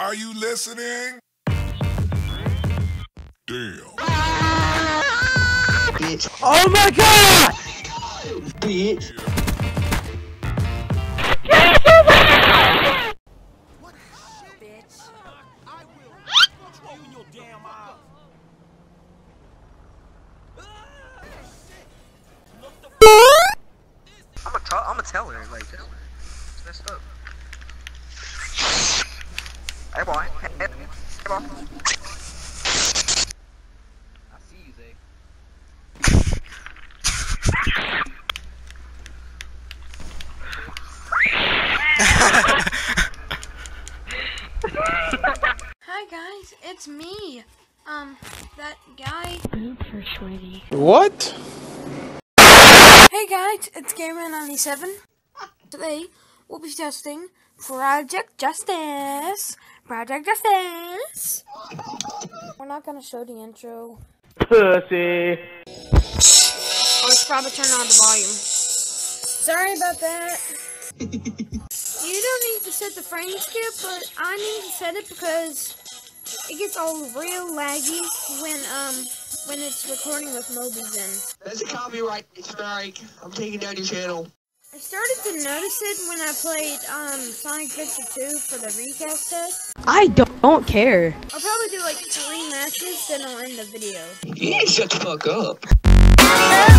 Are you listening? Damn. Bitch. Oh my god! Bitch. What the shit, bitch? I will punch you in your damn eye. I'ma tell her, like, it's messed up. Hey boy, hey boy. I see you, Zay. Hi guys, it's me. That guy. Super sweetie. What? Hey guys, it's Gameman97. Today, we'll be testing Project Justice! We're not gonna show the intro. Pussy! I should probably turn on the volume. Sorry about that. You don't need to set the frame skip, but I need to set it because it gets all real laggy when it's recording with Mobizen. That's a copyright strike. I'm taking down your channel. I started to notice it when I played Sonic 52 for the recast test. I don't care. I'll probably do like 3 matches, then I'll end the video. You need to shut the fuck up.